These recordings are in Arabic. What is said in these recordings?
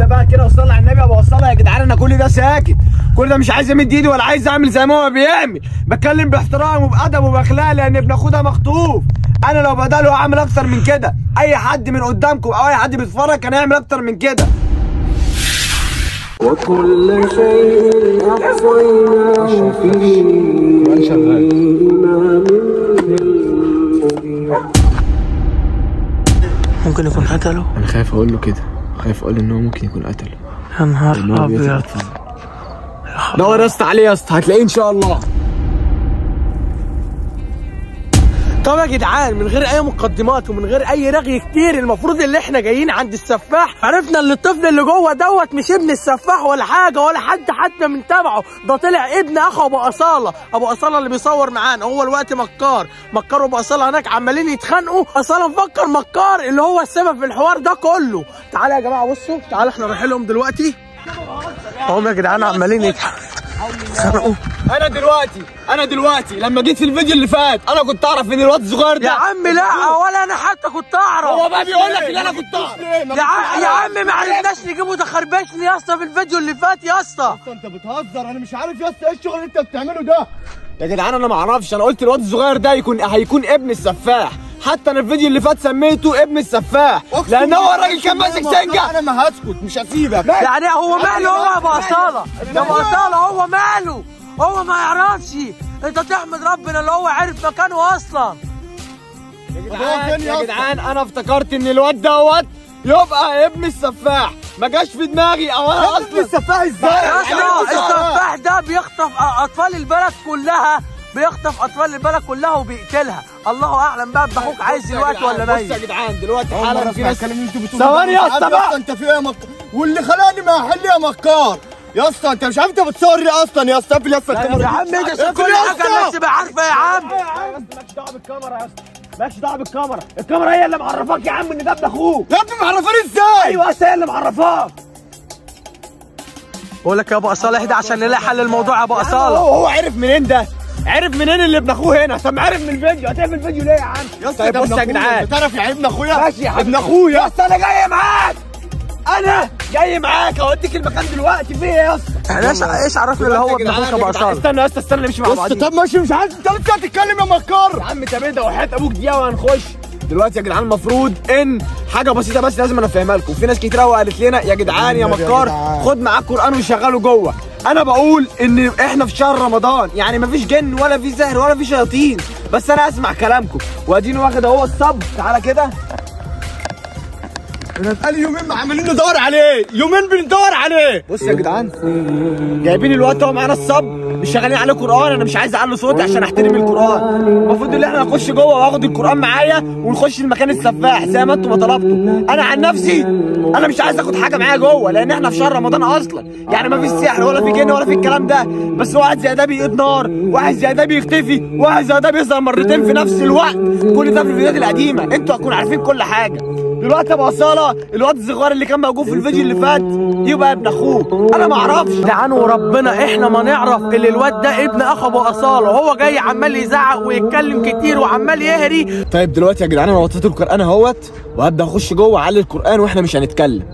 واحده بقى كده وصلنا على النبي، بوصلها يا جدعان. انا كل ده ساكت، كل ده مش عايز امد ايدي ولا عايز اعمل زي ما هو بيعمل. بتكلم باحترام وبادب وباخلاق لان بناخدها مخطوف. انا لو بداله هعمل اكتر من كده. اي حد من قدامكم او اي حد بيتفرج كان هيعمل اكتر من كده. وكل شيء احصيناه في امام. ممكن يكون قتله؟ انا خايف اقول له كده، خايف اقول ان هو ممكن يكون قتله. يا نهار ابيض. دور يا اسطى عليه يا اسطى، هتلاقيه ان شاء الله. طب يا جدعان، من غير اي مقدمات ومن غير اي رغي كتير، المفروض اللي احنا جايين عند السفاح. عرفنا ان الطفل اللي جوه دوت مش ابن السفاح ولا حاجه ولا حد حتى من تبعه، ده طلع ابن اخو ابو اصاله. ابو اصاله اللي بيصور معانا هو الوقت مكار وابو اصاله هناك عمالين يتخانقوا. اصاله مفكر مكار اللي هو السبب في الحوار ده كله. تعالوا يا جماعه بصوا، تعالوا احنا رايحين لهم دلوقتي. هم يا جدعان عمالين يتخانقوا. انا دلوقتي لما جيت في الفيديو اللي فات انا كنت اعرف ان الواد الصغير ده. يا عم لا، ولا انا حتى كنت اعرف. هو بقى بيقول لك ان انا كنت اعرف. يا عم ما عرفناش نجيبه، ده خربشني يا اسطى في الفيديو اللي فات يا اسطى. انت بتهزر؟ انا مش عارف يا اسطى ايه الشغل اللي انت بتعمله ده يا جدعان. انا ما اعرفش، انا قلت الواد الصغير ده هيكون ابن السفاح. حتى انا الفيديو اللي فات سميته ابن السفاح لان هو الراجل كان ماسك سنجه. انا ما هسكت، مش هسيبك. يعني هو ماله؟ هو ابو اصاله يا ابو اصاله، هو ماله؟ هو ما يعرفش. انت تحمد ربنا اللي هو عرف مكانه اصلا. يا جدعان انا افتكرت ان الواد دوت يبقى ابن السفاح، ما جاش في دماغي او انا اصلا. ابن السفاح ازاي يا اسطى؟ السفاح ده بيخطف اطفال البلد كلها، بيخطف اطفال البلد كلها وبيقتلها. الله اعلم بقى اخوك عايز دلوقتي ولا ميت. بص يا جدعان دلوقتي حالا في ناس ثواني يا اسطى بقى. انت في ايه يا مكار؟ واللي خلاني ما احل يا مكار يا اسطى. انت مش عارف انت بتصور ايه اصلا يا اسطى. اقفل يا اسطى الكاميرا يا عم. ايه ده؟ شوف كل حاجه الناس تبقى عارفه يا عم. مالكش دعوه بالكاميرا يا اسطى، مالكش دعوه بالكاميرا. الكاميرا هي اللي معرفاك يا عم ان ده ابن اخوك. يا ابني معرفاني ازاي؟ ايوه يا اسطى هي اللي معرفاك. بقول لك يا ابو اصاله اهدى عشان نلاقي حل الموضوع يا ابو اصاله. هو عارف منين ده؟ عارف منين اللي ابن اخوه هنا؟ طب عارف من الفيديو. هتعمل الفيديو ليه يا عم؟ يا اسطى بص يا جدعان، تعرف يا ابن اخويا؟ ماشي يا ابن اخويا. يا اسطى انا جاي معاك، هوديك المكان دلوقتي. فيه يا اسطى انا ايش عرفني اللي هو ابن اخوك ابو اصاله؟ استنى يا اسطى، استنى نمشي مع بعض. طب ماشي، مش عايز انت لسه هتتكلم يا مكار يا عم. طب ايه ده؟ وحياه ابوك دي وهنخش دلوقتي يا جدعان. المفروض ان حاجه بسيطه بس لازم انا افهمها لكم. في ناس كتير قوي قالت لنا يا جدعان يا مكار خد معاك قران وشغله جوه. انا بقول ان احنا في شهر رمضان، يعني مفيش جن ولا في سحر ولا في شياطين، بس انا اسمع كلامكم واديني واخد اهو الصب. تعالى كده، انا بقالي يومين عمالين ندور عليه، يومين بندور عليه. بص يا جدعان، جايبين الوقت اهو معانا الصب، مش شغالين عليه قران. انا مش عايز اعلي صوتي عشان احترم القران. المفروض ان احنا نخش جوه واخد القران معايا ونخش المكان السفاح زي ما انتم ما طلبتوا. انا عن نفسي انا مش عايز اخد حاجه معايا جوه لان احنا في شهر رمضان اصلا، يعني ما فيش سحر ولا في جن ولا في الكلام ده. بس واحد زي ده بيقيد نار، واحد زي ده بيختفي، واحد زي ده بيظهر مرتين في نفس الوقت. كل ده في الفيديوهات القديمه، انتوا هتكونوا عارفين كل حاجه. دلوقتي ابو اصاله الواد الصغير اللي كان موجود في الفيديو اللي فات يبقى ابن اخوه. انا ما اعرفش يا جدعان، وربنا احنا ما نعرف اللي الواد ده ابن اخو ابو اصاله. هو جاي عمال يزعق ويتكلم كتير وعمال يهري. طيب دلوقتي يا جدعان انا وطيت القران اهوت وهبدا اخش جوه على القران، واحنا مش هنتكلم.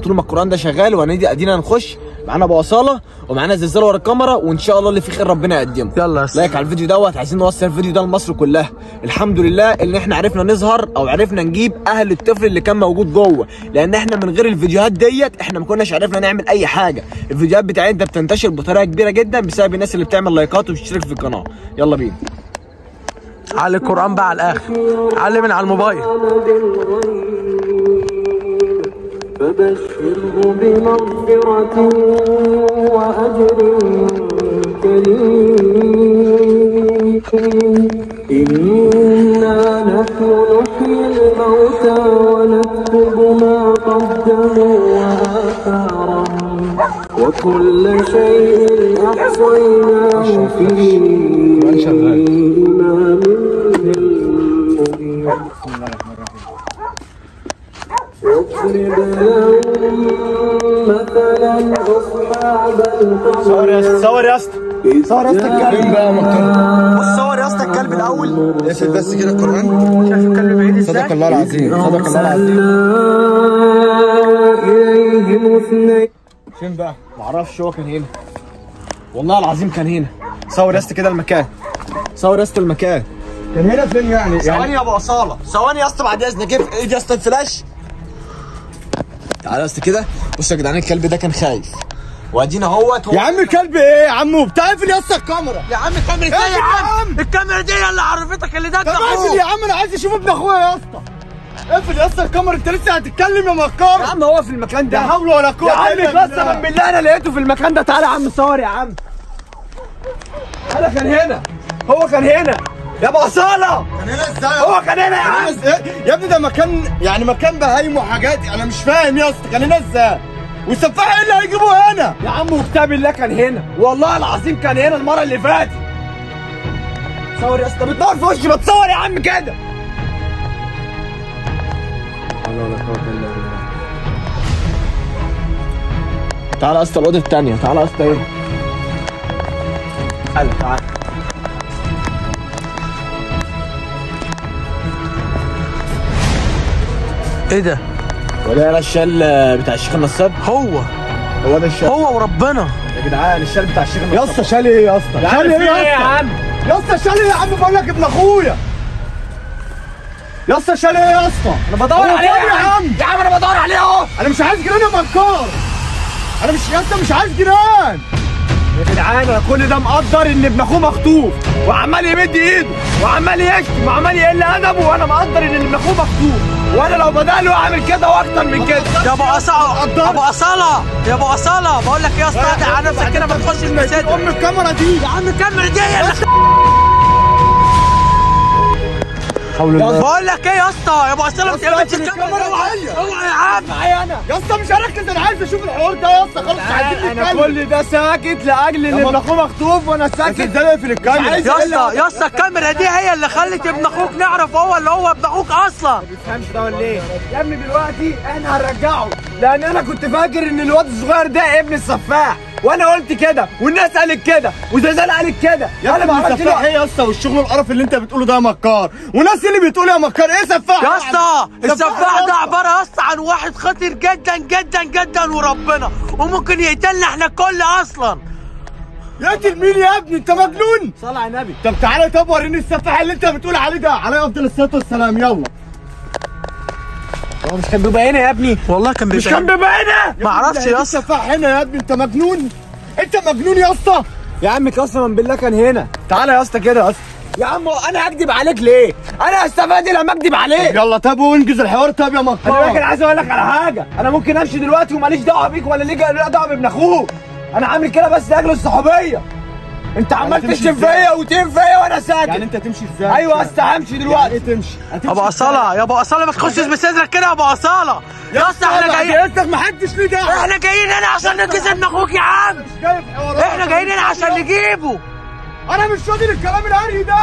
طول ما القران ده شغال وادينا نخش. معانا ابو اصاله ومعانا زلزال ورا الكاميرا، وان شاء الله اللي فيه خير ربنا يقدمه. يلا لايك على الفيديو دوت، عايزين نوصل الفيديو ده لمصر كلها. الحمد لله ان احنا عرفنا نظهر او عرفنا نجيب اهل الطفل اللي كان موجود جوه، لان احنا من غير الفيديوهات ديت احنا ما كناش عرفنا نعمل اي حاجه. الفيديوهات بتاعتنا ده بتنتشر بطريقه كبيره جدا بسبب الناس اللي بتعمل لايكات وبتشترك في القناه. يلا بينا على القران بقى على الاخر، علي من على الموبايل. فبشره بمغفرة وأجر كريم. إنا نحن نحيي الموتى ونكتب ما قدموا وآثارهم وكل شيء أحصيناه في إمام مبين. واضرب لهم مثلا اصحاب القبر. صور يا اسطى الكلب بقى يا مكار. بص صور يا اسطى الكلب الاول. افرد بس كده القران. شايف الكلب بعيد ازاي؟ صدق الله العظيم. فين بقى؟ معرفش. هو كان هنا والله العظيم، كان هنا. صور يا اسطى كده المكان، صور يا اسطى المكان. كان هنا فين يعني؟ ثواني يا ابو اصاله، ثواني يا اسطى بعد اذنك. ايدي يا اسطى الفلاش. تعالى يا اسطى كده. بصوا يا جدعان، الكلب ده كان خايف وادينا اهوت. يا عم الكلب ايه يا عم؟ وبتقفل يا اسطى الكاميرا يا عم. الكاميرا ايه يا عم؟ الكاميرا دي اللي عرفتك اللي ده ابن اخوك. طب اقفل يا عم، انا عايز اشوف ابن اخويا يا اسطى. اقفل يا اسطى الكاميرا، انت لسه هتتكلم يا مكار. يا عم هو في المكان ده؟ لا حول ولا قوه. يا عم قسما بالله انا لقيته في المكان ده. تعالى يا عم صور يا عم. انا كان هنا، هو كان هنا يا ابو اصاله. كان هنا ازاي؟ هو كان هنا يا عم. يا ابني ده مكان، يعني مكان بهايم وحاجات، انا مش فاهم يا اسطى. كان هنا ازاي؟ والسفاح ايه اللي هيجيبوه هنا؟ يا عم وكتاب الله كان هنا، والله العظيم كان هنا المرة اللي فاتت. صور يا اسطى، بتصور في وشي، بتصور يا عم كده. تعالى يا اسطى الأوضة التانية، تعالى يا اسطى هنا. تعالى تعالى. ايه ده؟ ولا الشال بتاع الشيخ النصاب؟ هو ده الشال، هو وربنا يا جدعان الشال بتاع الشيخ النصاب. يا اسطى شال ايه يا اسطى؟ شال ايه يا عم؟ يا اسطى شال ايه يا عم؟ بقول لك ابن اخويا. يا اسطى شال ايه يا اسطى؟ انا بدور عليه يا عم. يا عم انا بدور عليه اهو. انا مش عايز جيران يا مكار، انا مش يا اسطى مش عايز جيران يا جدعان. انا كل ده مقدر ان ابن اخوه مخطوف، وعمال يمد ايده وعمال يشتم وعمال يقل ادبه، وانا مقدر ان ابن اخوه مخطوف، وانا لو بدأ له اعمل كده واكتر من كده. يا ابو اصاله، يا ابو اصاله، يا ابو اصاله، بقول لك يا اسطى على نفسك كده ما تخشش المساجد. ام الكاميرا دي يا عم، الكاميرا دي يا بقول لك ايه يا اسطى. يا ابو اصاله ما تعملش الكاميرا. اوعى اوعى يا عم معايا انا يا اسطى، مش هركز، انا عايز اشوف الحوار ده يا اسطى. خلاص عايزين نتكلم. انا كل ده ساكت لاجل ان ابن اخوه مخطوف، وانا ساكت ازاي في الكاميرا يا اسطى؟ يا اسطى الكاميرا دي هي اللي خلت ابن اخوك نعرف هو اللي هو ابن اخوك اصلا. ما بتفهمش ده ولا ايه يا ابني؟ دلوقتي احنا هنرجعه، لان انا كنت فاكر ان الواد الصغير ده ابن السفاح، وانا قلت كده والناس قالت كده وزلزال قالت كده. يا ابني السفاح ايه يا اسطى؟ والشغل القرف اللي انت بتقوله ده يا مكار، وناس اللي بتقول يا مكار ايه سفاح يا اسطى؟ السفاح ده عباره يا اسطى عن واحد خطير جدا جدا جدا، وربنا وممكن يقتلنا احنا الكل اصلا. يقتل مين يا ابني؟ انت مجنون؟ صل على النبي. طب تعالى، طب وريني السفاح اللي انت بتقول عليه ده، عليه افضل الصلاه والسلام. يلا. هو مش كان بيبقى هنا يا ابني؟ والله كان بيبقى، مش كان بيبقى هنا؟ معرفش يا اسطى. السفاح هنا يا ابني، انت مجنون، انت مجنون يا اسطى. يا عم قسما بالله كان هنا. تعالى يا اسطى كده يا اسطى. يا عم انا هكدب عليك ليه؟ انا هستفاد لما اكدب عليك. يلا طب وانجز الحوار. طب يا مكار انا راجل، عايز اقول لك على حاجه. انا ممكن امشي دلوقتي وماليش دعوه بيك ولا ليك دعوه بابن اخوك. انا عامل كده بس لاجل الصحوبيه. انت عمال تشتم فيا وتقيم فيا وانا ساكت. يعني انت تمشي ازاي؟ ايوه بس همشي دلوقتي. يعني تمشي يا ابو اصاله؟ يا ابو اصاله ما تخشش بصدرك كده يا ابو اصاله. يا اسطى احنا جايين، ما حدش ليه دعوه. احنا جايين هنا عشان ننقذ ابن اخوك يا عم. احنا جايين هنا عشان نجيبه. انا مش فاضي للكلام الهري ده.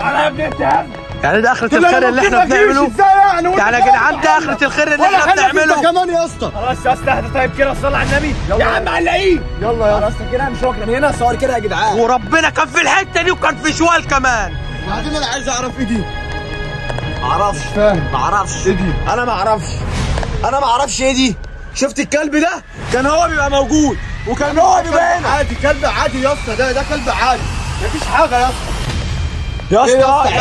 تعالى يا ابني انت يا ابني. يعني ده اخرة الخير اللي احنا بنعمله؟ يعني يا جدعان ده اخرة الخير اللي احنا بنعمله؟ كمان يا اسطى خلاص يا اسطى اهدى. طيب كده صل على النبي يا عم، علقين. يلا يا اسطى كده، مش واكل من هنا. صور كده يا جدعان، وربنا كان في الحتة دي وكان في شوال كمان. وبعدين انا عايز اعرف ايه دي؟ معرفش، فاهم؟ معرفش ايه دي؟ انا معرفش، انا معرفش ايه دي؟ شفت الكلب ده؟ كان هو بيبقى موجود وكان هو بيبقى هنا عادي. كلب عادي يا اسطى، ده كلب عادي مفيش حاجة يا اسطى. يا اسطى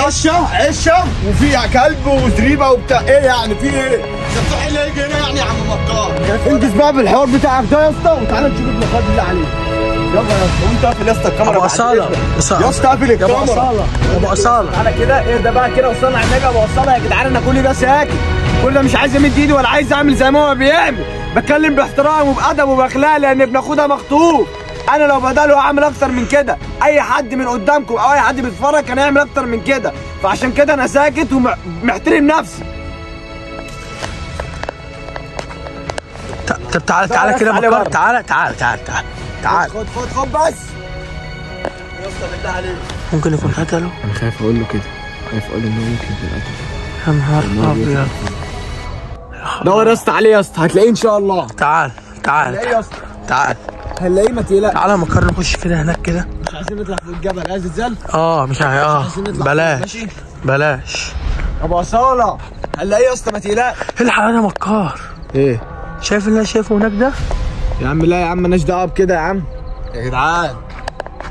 عشه وفيها كلب وزريبه وبتاع، ايه يعني في ايه؟ السفاح اللي هيجي هنا يعني يا عم مكار. انجز بقى بالحوار بتاعك ده يا اسطى، وتعالى نشوف المخاض اللي عليه. يلا يا اسطى. وانت قافل يا اسطى الكاميرا. ابو اصاله يا اسطى قافل الكاميرا. ابو اصاله تعالى كده. ايه ده بقى كده؟ وصلنا على النبي. ابو اصاله يا جدعان انا كل ده ساكت، كل ده مش عايز امد ايدي ولا عايز اعمل زي ما هو بيعمل. بتكلم باحترام وبادب وباخلاق، لان ابن اخوه ده مخطوف. انا لو بداله هعمل اكتر من كده. اي حد من قدامكم او اي حد بيتفرج كان هيعمل اكتر من كده، فعشان كده انا ساكت ومحترم نفسي. طب تعالى تعالى كده مكار. تعالى تعالى تعالى تعالى. خد خد خد بس يا اسطى بالله عليك. ممكن يكون قتله. انا خايف اقول له كده، خايف اقول له انه ممكن يكون قتله. يا نهار ابيض. دور يا اسطى عليه يا اسطى، هتلاقيه ان شاء الله. تعال تعال تعال تعال, تعال. هنلاقيه ما تقلقش. تعالى مكر نخش كده هناك كده. مش عايزين نطلع فوق الجبل. عايز تزل؟ مش عايزين نطلع. بلاش بلاش. ابو اصاله قال لها ايه يا اسطى ما تقلقش؟ الحق انا مكار. ايه؟ شايف اللي انا شايفه هناك ده؟ يا عم لا يا عم مالناش دعوه بكده يا عم. يا جدعان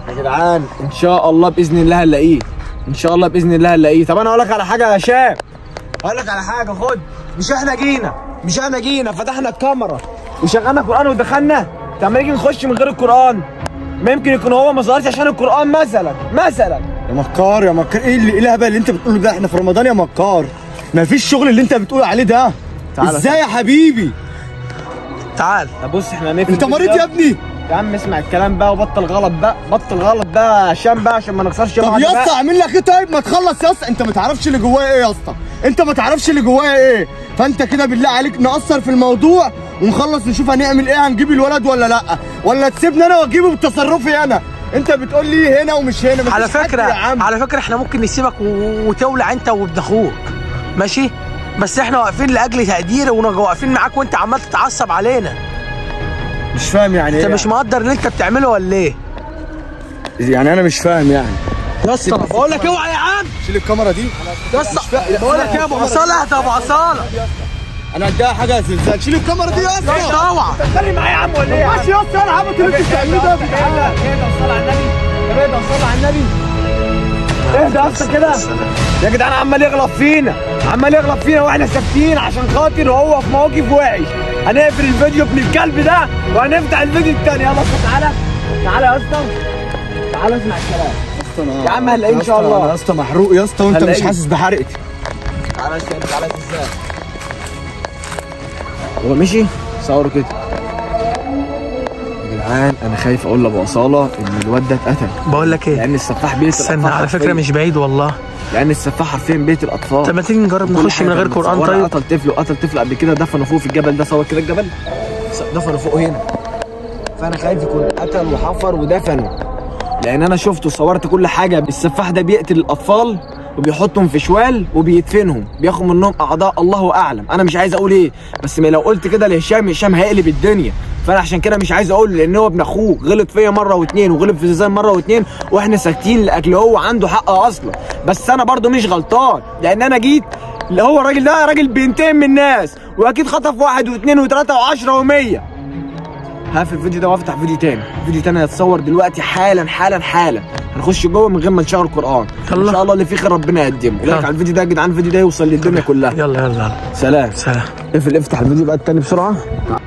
يا جدعان ان شاء الله باذن الله هنلاقيه. ان شاء الله باذن الله هنلاقيه. طب انا اقول لك على حاجه يا هشام. اقول لك على حاجه خد، مش احنا جينا فتحنا الكاميرا وشغلنا القران ودخلنا، طب ما نيجي نخش من غير القران؟ ممكن يكون هو ما ظهرش عشان القران مثلا. يا مكار يا مكار ايه الهبل اللي انت بتقوله ده؟ احنا في رمضان يا مكار، مفيش شغل اللي انت بتقول عليه ده. تعال ازاي يا حبيبي؟ تعال بص احنا هنقفل. انت مريض يا ابني؟ يا عم اسمع الكلام بقى وبطل غلط بقى، عشان بقى عشان ما نخسرش. طب يا اسطى اعمل لك ايه طيب؟ ما تخلص يا اسطى، انت ما تعرفش اللي جوايا ايه يا اسطى، فانت كده بالله عليك نقصر في الموضوع ونخلص نشوف هنعمل ايه، هنجيب الولد ولا لا، ولا تسيبني انا واجيبه بتصرفي انا. انت بتقول لي هنا ومش هنا. على فكره احنا ممكن نسيبك وتولع انت وابن اخوك ماشي، بس احنا واقفين لاجل تقدير واقفين معاك وانت عمال تتعصب علينا. مش فاهم يعني انت ايه؟ مش مقدر اللي انت بتعمله ولا ايه؟ يعني انا مش فاهم يعني يا اسطى. بقول لك اوعى يا عم شيل الكاميرا دي يا اسطى. بقول لك يا ابو عصاله يا ابو عصاله انا اديها حاجه زلزال. شيل الكاميرا دي يا اسطى. انت اوعى تتكلم معايا يا عم ولا ايه؟ ماشي يا اسطى انا عملت اللي انت بتعمله ده. اهدى وصلي على النبي، اهدى يا اسطى كده يا جدعان. عمال يغلط فينا واحنا ساكتين عشان خاطر هو في مواقف وحش. هنقفل الفيديو ابن الكلب ده وهنفتح الفيديو الثاني. يلا تعالى يا اسطى، تعالى اسمع الكلام يا عم. هنلاقيه ان شاء الله يا اسطى. محروق يا اسطى وانت مش حاسس بحرقتي. تعالى تعالى ازاي هو مشي؟ صوروا كده يا جدعان. انا خايف اقول لابو اصاله ان الواد ده اتقتل. بقول لك ايه؟ لان السفاح بيت الاطفال. استنى على فكره مش بعيد والله، لان السفاح حرفيا بيت الاطفال. طب ما تيجي نجرب نخش من غير قران. طيب قتل طفل قبل كده، دفنه فوق في الجبل ده. صور كده الجبل، دفنه فوق هنا، فانا خايف يكون قتل وحفر ودفنه، لان انا شفته وصورت كل حاجه. السفاح ده بيقتل الاطفال وبيحطهم في شوال وبيدفنهم، بياخد منهم اعضاء. الله اعلم، انا مش عايز اقول ايه، بس لو قلت كده لهشام، هشام هيقلب الدنيا، فانا عشان كده مش عايز اقول، لان هو ابن اخوه غلط فيا مره واثنين وغلط في زيزان مره واثنين، واحنا ساكتين لاجل هو عنده حق اصلا. بس انا برضو مش غلطان، لان انا جيت اللي هو الراجل ده راجل بينتقم من الناس، واكيد خطف واحد واثنين وثلاثه وعشره ومية. هقفل الفيديو ده وافتح فيديو تاني، هيتصور دلوقتي حالا. هنخش جوه من غير ما نشغل القرآن، ان شاء الله اللي فيه خير ربنا يقدمه. ايه رايك على الفيديو ده يا جدعان؟ الفيديو ده يوصل للدنيا كلها. يلا سلام. افتح الفيديو بقى التاني بسرعة.